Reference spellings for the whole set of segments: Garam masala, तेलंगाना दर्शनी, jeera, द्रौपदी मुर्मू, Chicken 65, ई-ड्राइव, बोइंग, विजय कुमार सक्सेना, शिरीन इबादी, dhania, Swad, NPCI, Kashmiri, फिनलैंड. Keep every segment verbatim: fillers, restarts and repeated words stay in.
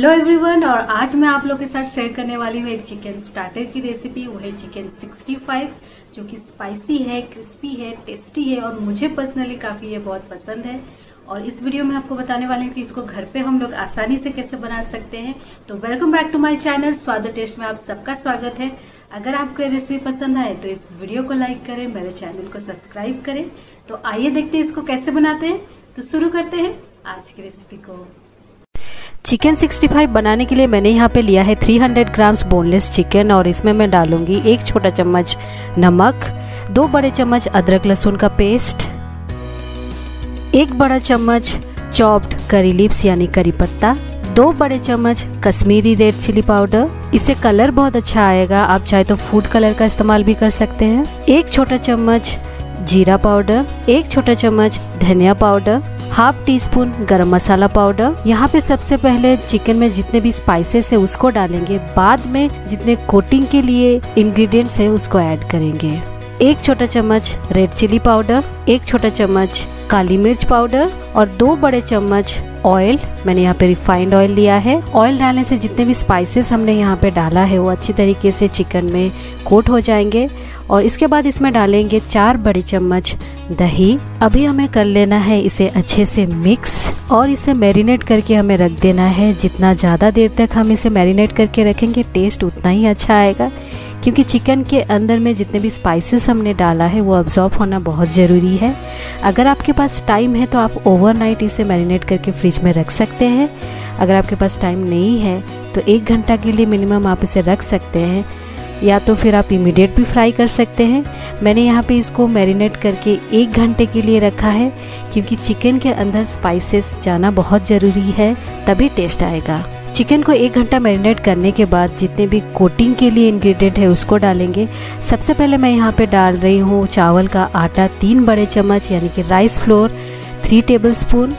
Hello everyone, और आज मैं आप लोग के साथ शेयर करने वाली हूँ एक चिकन स्टार्टर की रेसिपी। वो है चिकन सिक्सटी फाइव, जो कि स्पाइसी है, क्रिस्पी है, टेस्टी है और मुझे पर्सनली काफ़ी ये बहुत पसंद है। और इस वीडियो में आपको बताने वाली हूँ कि इसको घर पे हम लोग आसानी से कैसे बना सकते हैं। तो welcome back to my channel, स्वाद टेस्ट में आप सबका स्वागत है। अगर आपको रेसिपी पसंद आए तो इस वीडियो को लाइक करें, मेरे चैनल को सब्सक्राइब करें। तो आइए देखते हैं इसको कैसे बनाते हैं। तो शुरू करते हैं आज की रेसिपी को। चिकन सिक्सटी फाइव बनाने के लिए मैंने यहाँ पे लिया है three hundred grams boneless chicken, और इसमें मैं डालूंगी एक छोटा चम्मच नमक, दो बड़े चम्मच अदरक लहसुन का पेस्ट, एक बड़ा चम्मच चॉप्ड करी लीव्स यानी करी पत्ता, दो बड़े चम्मच कश्मीरी रेड चिली पाउडर, इससे कलर बहुत अच्छा आएगा, आप चाहे तो फूड कलर का इस्तेमाल भी कर सकते हैं, एक छोटा चम्मच जीरा पाउडर, एक छोटा चम्मच धनिया पाउडर, हाफ टी स्पून गरम मसाला पाउडर। यहाँ पे सबसे पहले चिकन में जितने भी स्पाइसेस है उसको डालेंगे, बाद में जितने कोटिंग के लिए इंग्रेडिएंट्स है उसको ऐड करेंगे। एक छोटा चम्मच रेड चिली पाउडर, एक छोटा चम्मच काली मिर्च पाउडर और दो बड़े चम्मच ऑयल। मैंने यहाँ पे रिफाइंड ऑयल लिया है। ऑयल डालने से जितने भी स्पाइसेस हमने यहाँ पे डाला है वो अच्छी तरीके से चिकन में कोट हो जाएंगे। और इसके बाद इसमें डालेंगे चार बड़े चम्मच दही। अभी हमें कर लेना है इसे अच्छे से मिक्स, और इसे मैरिनेट करके हमें रख देना है। जितना ज़्यादा देर तक हम इसे मैरिनेट करके रखेंगे टेस्ट उतना ही अच्छा आएगा, क्योंकि चिकन के अंदर में जितने भी स्पाइसेस हमने डाला है वो अब्जॉर्ब होना बहुत ज़रूरी है। अगर आपके पास टाइम है तो आप ओवरनाइट इसे मैरिनेट करके फ्रिज में रख सकते हैं। अगर आपके पास टाइम नहीं है तो एक घंटा के लिए मिनिमम आप इसे रख सकते हैं, या तो फिर आप इमीडिएट भी फ्राई कर सकते हैं। मैंने यहाँ पे इसको मैरिनेट करके एक घंटे के लिए रखा है, क्योंकि चिकन के अंदर स्पाइसेस जाना बहुत ज़रूरी है, तभी टेस्ट आएगा। चिकन को एक घंटा मैरिनेट करने के बाद जितने भी कोटिंग के लिए इंग्रेडिएंट है उसको डालेंगे। सबसे पहले मैं यहाँ पे डाल रही हूँ चावल का आटा तीन बड़े चम्मच यानी कि राइस फ्लोर थ्री टेबलस्पून,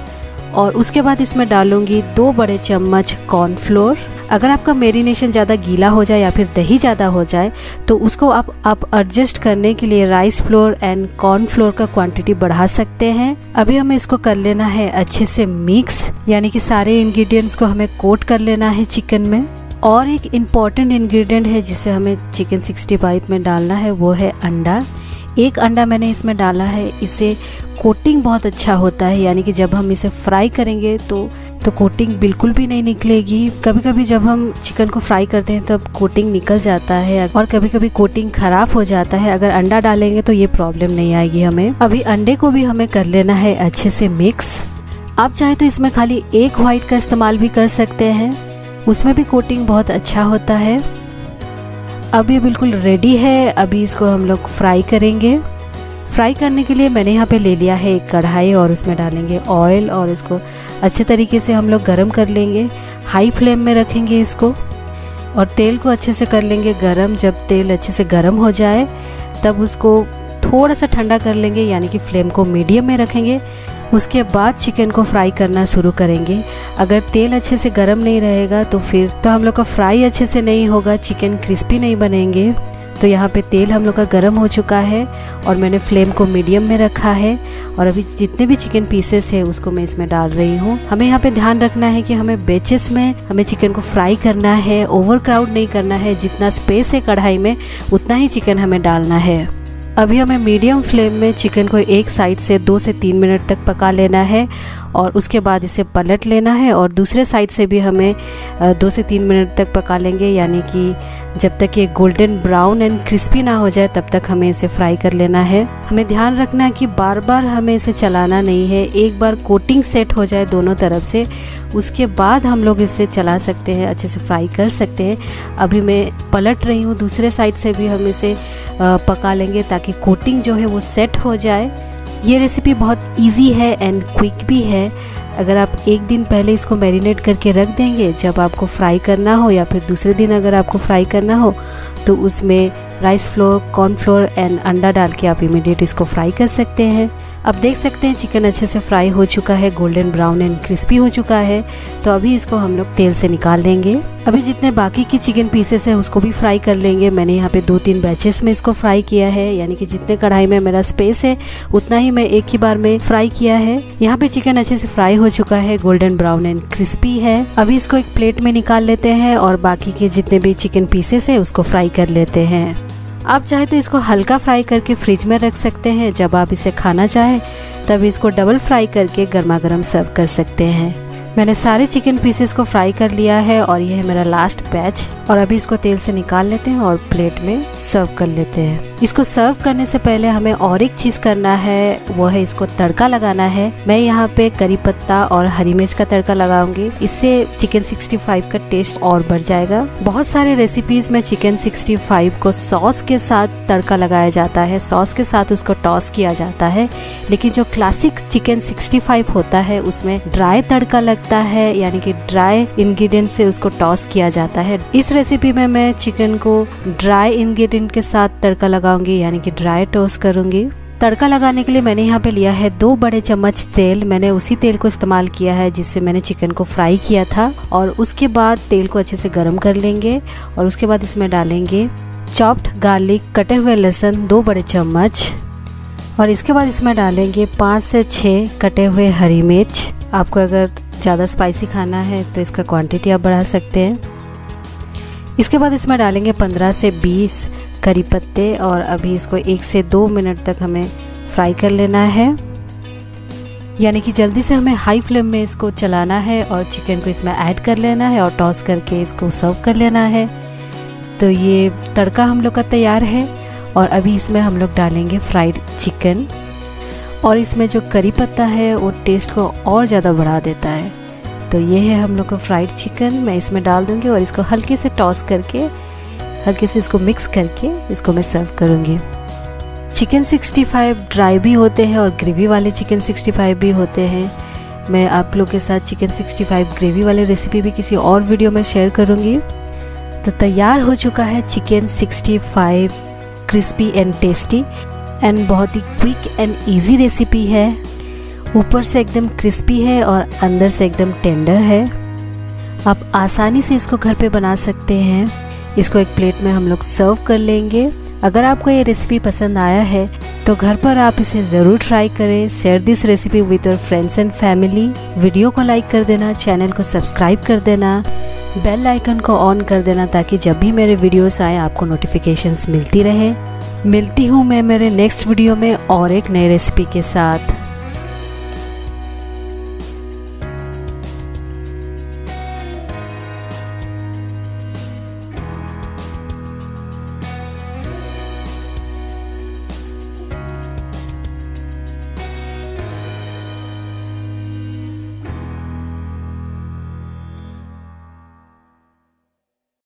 और उसके बाद इसमें डालूंगी दो बड़े चम्मच कॉर्न फ्लोर। अगर आपका मैरिनेशन ज़्यादा गीला हो जाए या फिर दही ज़्यादा हो जाए तो उसको आप आप एडजस्ट करने के लिए rice flour and corn flour का क्वांटिटी बढ़ा सकते हैं। अभी हमें इसको कर लेना है अच्छे से मिक्स, यानी कि सारे इंग्रेडिएंट्स को हमें कोट कर लेना है चिकन में। और एक इम्पॉर्टेंट इंग्रेडिएंट है जिसे हमें चिकन सिक्सटी फाइव में डालना है, वो है अंडा। एक अंडा मैंने इसमें डाला है। इसे कोटिंग बहुत अच्छा होता है, यानी कि जब हम इसे फ्राई करेंगे तो तो कोटिंग बिल्कुल भी नहीं निकलेगी। कभी कभी जब हम चिकन को फ्राई करते हैं तब कोटिंग निकल जाता है, और कभी कभी कोटिंग खराब हो जाता है। अगर अंडा डालेंगे तो ये प्रॉब्लम नहीं आएगी हमें। अभी अंडे को भी हमें कर लेना है अच्छे से मिक्स। आप चाहे तो इसमें खाली एक व्हाइट का इस्तेमाल भी कर सकते हैं, उसमें भी कोटिंग बहुत अच्छा होता है। अब ये बिल्कुल रेडी है, अभी इसको हम लोग फ्राई करेंगे। फ्राई करने के लिए मैंने यहाँ पे ले लिया है एक कढ़ाई, और उसमें डालेंगे ऑयल और इसको अच्छे तरीके से हम लोग गर्म कर लेंगे। हाई फ्लेम में रखेंगे इसको, और तेल को अच्छे से कर लेंगे गर्म। जब तेल अच्छे से गर्म हो जाए तब उसको थोड़ा सा ठंडा कर लेंगे, यानी कि फ्लेम को मीडियम में रखेंगे। उसके बाद चिकन को फ्राई करना शुरू करेंगे। अगर तेल अच्छे से गर्म नहीं रहेगा तो फिर तो हम लोग का फ्राई अच्छे से नहीं होगा, चिकन क्रिस्पी नहीं बनेंगे। तो यहाँ पे तेल हम लोग का गर्म हो चुका है, और मैंने फ्लेम को मीडियम में रखा है। और अभी जितने भी चिकन पीसेस है उसको मैं इसमें डाल रही हूँ। हमें यहाँ पे ध्यान रखना है कि हमें बेचेस में हमें चिकन को फ्राई करना है, ओवर क्राउड नहीं करना है। जितना स्पेस है कढ़ाई में उतना ही चिकन हमें डालना है। अभी हमें मीडियम फ्लेम में चिकन को एक साइड से दो से तीन मिनट तक पका लेना है, और उसके बाद इसे पलट लेना है। और दूसरे साइड से भी हमें दो से तीन मिनट तक पका लेंगे, यानी कि जब तक ये गोल्डन ब्राउन एंड क्रिस्पी ना हो जाए तब तक हमें इसे फ्राई कर लेना है। हमें ध्यान रखना है कि बार बार हमें इसे चलाना नहीं है। एक बार कोटिंग सेट हो जाए दोनों तरफ से, उसके बाद हम लोग इसे चला सकते हैं, अच्छे से फ्राई कर सकते हैं। अभी मैं पलट रही हूँ, दूसरे साइड से भी हम इसे पका लेंगे ताकि कोटिंग जो है वो सेट हो जाए। ये रेसिपी बहुत इजी है एंड क्विक भी है। अगर आप एक दिन पहले इसको मैरिनेट करके रख देंगे, जब आपको फ्राई करना हो या फिर दूसरे दिन अगर आपको फ्राई करना हो तो उसमें rice flour, corn flour and अंडा डाल के आप इमीडिएट इसको फ्राई कर सकते हैं। अब देख सकते हैं चिकन अच्छे से फ्राई हो चुका है, गोल्डन ब्राउन एंड क्रिस्पी हो चुका है। तो अभी इसको हम लोग तेल से निकाल लेंगे। अभी जितने बाकी के चिकन पीसेस हैं उसको भी फ्राई कर लेंगे। मैंने यहाँ पे दो तीन बैचेस में इसको फ्राई किया है, यानी कि जितने कढ़ाई में मेरा स्पेस है उतना ही मैं एक ही बार में फ्राई किया है। यहाँ पे चिकन अच्छे से फ्राई हो चुका है, गोल्डन ब्राउन एंड क्रिस्पी है। अभी इसको एक प्लेट में निकाल लेते हैं और बाकी के जितने भी चिकन पीसेस है उसको फ्राई कर लेते हैं। आप चाहे तो इसको हल्का फ्राई करके फ्रिज में रख सकते हैं, जब आप इसे खाना चाहे तब इसको डबल फ्राई करके गर्मा गर्म सर्व कर सकते हैं। मैंने सारे चिकन पीसेस को फ्राई कर लिया है और यह है मेरा लास्ट बैच, और अभी इसको तेल से निकाल लेते हैं और प्लेट में सर्व कर लेते हैं। इसको सर्व करने से पहले हमें और एक चीज़ करना है, वो है इसको तड़का लगाना है। मैं यहाँ पे करी पत्ता और हरी मिर्च का तड़का लगाऊंगी, इससे चिकन सिक्सटी फाइव का टेस्ट और बढ़ जाएगा। बहुत सारे रेसिपीज में चिकन सिक्सटी फाइव को सॉस के साथ तड़का लगाया जाता है, सॉस के साथ उसको टॉस किया जाता है, लेकिन जो क्लासिक चिकन सिक्सटी फाइव होता है उसमें ड्राई तड़का लगता है, यानी कि ड्राई इंग्रेडिएंट से उसको टॉस किया जाता है। इस रेसिपी में मैं चिकन को ड्राई इंग्रेडिएंट के साथ तड़का लगाऊंगी, यानी कि ड्राई टोस्ट करूंगी। तड़का लगाने के लिए मैंने यहाँ पे लिया है दो बड़े चम्मच तेल। मैंने उसी तेल को इस्तेमाल किया है जिससे मैंने चिकन को फ्राई किया था, और उसके बाद तेल को अच्छे से गर्म कर लेंगे और उसके बाद इसमें डालेंगे चॉप्ड गार्लिक, कटे हुए लहसुन दो बड़े चम्मच, और इसके बाद इसमें डालेंगे पाँच से छः कटे हुए हरी मिर्च। आपको अगर ज़्यादा स्पाइसी खाना है तो इसका क्वांटिटी आप बढ़ा सकते हैं। इसके बाद इसमें डालेंगे पंद्रह से बीस करी पत्ते, और अभी इसको एक से दो मिनट तक हमें फ्राई कर लेना है, यानी कि जल्दी से हमें हाई फ्लेम में इसको चलाना है और चिकन को इसमें ऐड कर लेना है और टॉस करके इसको सर्व कर लेना है। तो ये तड़का हम लोग का तैयार है, और अभी इसमें हम लोग डालेंगे फ्राइड चिकन, और इसमें जो करी पत्ता है वो टेस्ट को और ज़्यादा बढ़ा देता है। तो ये है हम लोग का फ्राइड चिकन, मैं इसमें डाल दूंगी और इसको हल्के से टॉस करके, हल्के से इसको मिक्स करके इसको मैं सर्व करूंगी। चिकन सिक्सटी फाइव ड्राई भी होते हैं और ग्रेवी वाले चिकन सिक्सटी फाइव भी होते हैं। मैं आप लोग के साथ चिकन सिक्सटी फाइव ग्रेवी वाली रेसिपी भी किसी और वीडियो में शेयर करूंगी। तो तैयार हो चुका है chicken sixty five, crispy and tasty and बहुत ही क्विक एंड ईजी रेसिपी है। ऊपर से एकदम क्रिस्पी है और अंदर से एकदम टेंडर है। आप आसानी से इसको घर पे बना सकते हैं। इसको एक प्लेट में हम लोग सर्व कर लेंगे। अगर आपको ये रेसिपी पसंद आया है तो घर पर आप इसे ज़रूर ट्राई करें। Share this recipe with your friends and family. Video को लाइक कर देना, चैनल को सब्सक्राइब कर देना, बेल आइकन को ऑन कर देना, ताकि जब भी मेरे वीडियोस आए आपको नोटिफिकेशंस मिलती रहे। मिलती हूँ मैं मेरे नेक्स्ट वीडियो में और एक नई रेसिपी के साथ।